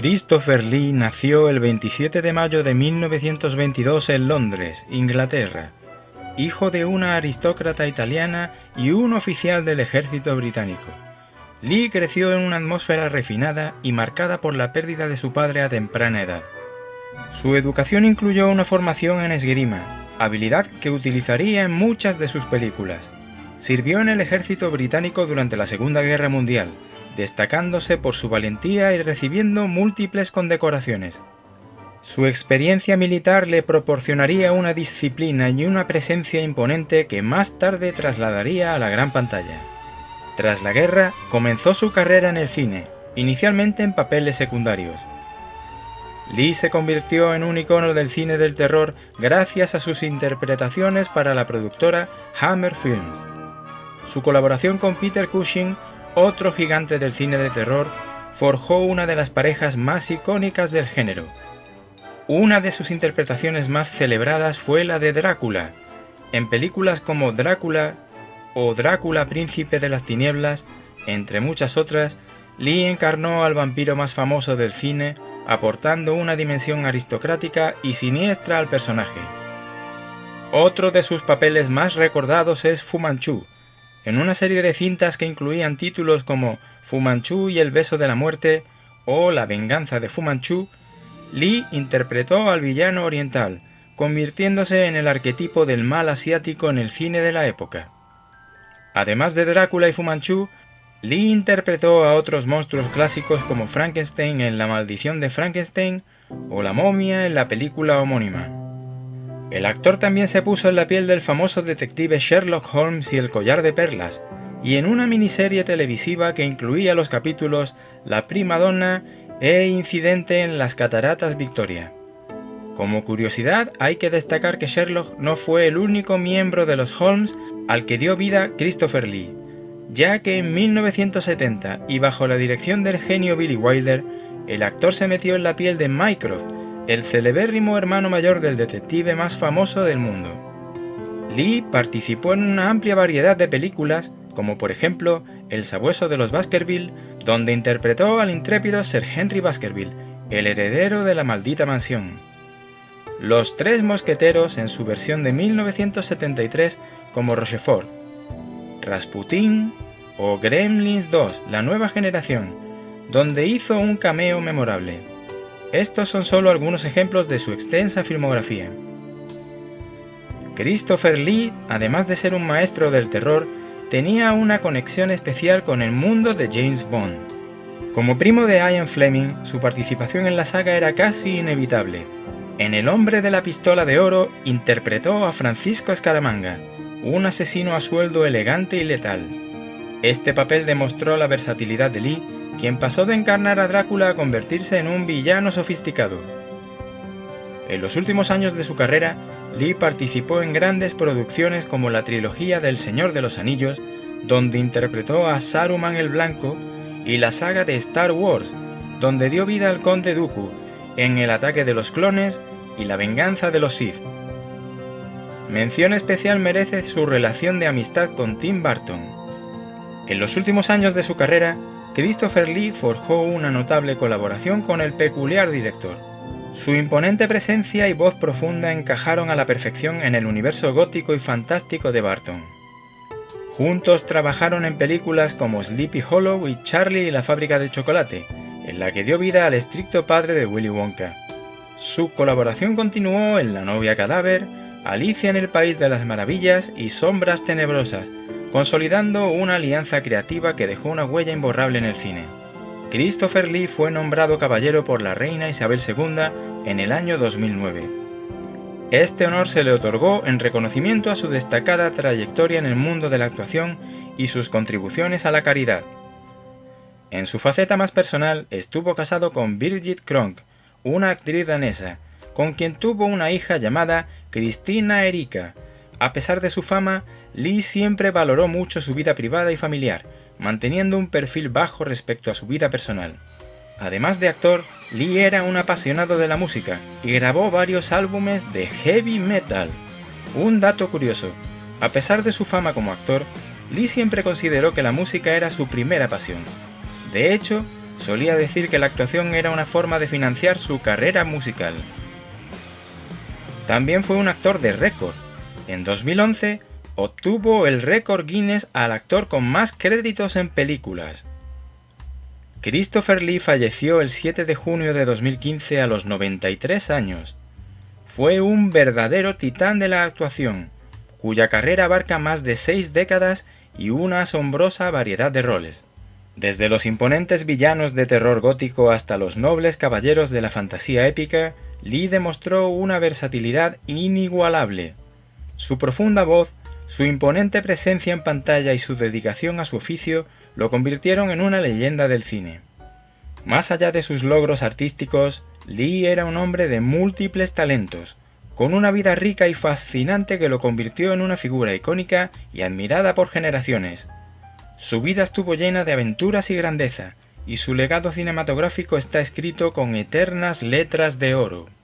Christopher Lee nació el 27 de mayo de 1922 en Londres, Inglaterra, hijo de una aristócrata italiana y un oficial del ejército británico. Lee creció en una atmósfera refinada y marcada por la pérdida de su padre a temprana edad. Su educación incluyó una formación en esgrima, habilidad que utilizaría en muchas de sus películas. Sirvió en el ejército británico durante la Segunda Guerra Mundial, destacándose por su valentía y recibiendo múltiples condecoraciones. Su experiencia militar le proporcionaría una disciplina y una presencia imponente que más tarde trasladaría a la gran pantalla. Tras la guerra, comenzó su carrera en el cine, inicialmente en papeles secundarios. Lee se convirtió en un icono del cine del terror gracias a sus interpretaciones para la productora Hammer Films. Su colaboración con Peter Cushing, otro gigante del cine de terror, forjó una de las parejas más icónicas del género. Una de sus interpretaciones más celebradas fue la de Drácula. En películas como Drácula o Drácula, Príncipe de las Tinieblas, entre muchas otras, Lee encarnó al vampiro más famoso del cine, aportando una dimensión aristocrática y siniestra al personaje. Otro de sus papeles más recordados es Fu Manchu, en una serie de cintas que incluían títulos como Fu Manchu y el beso de la muerte o La venganza de Fu Manchu. Lee interpretó al villano oriental, convirtiéndose en el arquetipo del mal asiático en el cine de la época. Además de Drácula y Fu Manchu, Lee interpretó a otros monstruos clásicos como Frankenstein en La Maldición de Frankenstein o La Momia en la película homónima. El actor también se puso en la piel del famoso detective Sherlock Holmes y el collar de perlas, y en una miniserie televisiva que incluía los capítulos La prima donna e Incidente en las Cataratas Victoria. Como curiosidad, hay que destacar que Sherlock no fue el único miembro de los Holmes al que dio vida Christopher Lee, ya que en 1970, y bajo la dirección del genio Billy Wilder, el actor se metió en la piel de Mycroft, el celebérrimo hermano mayor del detective más famoso del mundo. Lee participó en una amplia variedad de películas, como por ejemplo El sabueso de los Baskerville, donde interpretó al intrépido Sir Henry Baskerville, el heredero de la maldita mansión. Los Tres Mosqueteros en su versión de 1973 como Rochefort, Rasputín o Gremlins 2, la nueva generación, donde hizo un cameo memorable. Estos son solo algunos ejemplos de su extensa filmografía. Christopher Lee, además de ser un maestro del terror, tenía una conexión especial con el mundo de James Bond. Como primo de Ian Fleming, su participación en la saga era casi inevitable. En El hombre de la pistola de oro interpretó a Francisco Escaramanga, un asesino a sueldo elegante y letal. Este papel demostró la versatilidad de Lee, quien pasó de encarnar a Drácula a convertirse en un villano sofisticado. En los últimos años de su carrera, Lee participó en grandes producciones como la trilogía del Señor de los Anillos, donde interpretó a Saruman el Blanco, y la saga de Star Wars, donde dio vida al Conde Dooku, en El ataque de los clones y La venganza de los Sith. Mención especial merece su relación de amistad con Tim Burton. En los últimos años de su carrera, Christopher Lee forjó una notable colaboración con el peculiar director. Su imponente presencia y voz profunda encajaron a la perfección en el universo gótico y fantástico de Burton. Juntos trabajaron en películas como Sleepy Hollow y Charlie y la fábrica de chocolate, en la que dio vida al estricto padre de Willy Wonka. Su colaboración continuó en La novia cadáver, Alicia en el país de las maravillas y Sombras tenebrosas, consolidando una alianza creativa que dejó una huella imborrable en el cine. Christopher Lee fue nombrado caballero por la reina Isabel II en el año 2009. Este honor se le otorgó en reconocimiento a su destacada trayectoria en el mundo de la actuación y sus contribuciones a la caridad. En su faceta más personal estuvo casado con Birgitte Kronk, una actriz danesa, con quien tuvo una hija llamada Cristina Erika. A pesar de su fama, Lee siempre valoró mucho su vida privada y familiar, manteniendo un perfil bajo respecto a su vida personal. Además de actor, Lee era un apasionado de la música y grabó varios álbumes de heavy metal. Un dato curioso, a pesar de su fama como actor, Lee siempre consideró que la música era su primera pasión. De hecho, Solía decir que la actuación era una forma de financiar su carrera musical. También fue un actor de récord. En 2011 obtuvo el récord Guinness al actor con más créditos en películas. Christopher Lee falleció el 7 de junio de 2015 a los 93 años. Fue un verdadero titán de la actuación, cuya carrera abarca más de 6 décadas y una asombrosa variedad de roles. Desde los imponentes villanos de terror gótico hasta los nobles caballeros de la fantasía épica, Lee demostró una versatilidad inigualable. Su profunda voz, su imponente presencia en pantalla y su dedicación a su oficio lo convirtieron en una leyenda del cine. Más allá de sus logros artísticos, Lee era un hombre de múltiples talentos, con una vida rica y fascinante que lo convirtió en una figura icónica y admirada por generaciones. Su vida estuvo llena de aventuras y grandeza, y su legado cinematográfico está escrito con eternas letras de oro.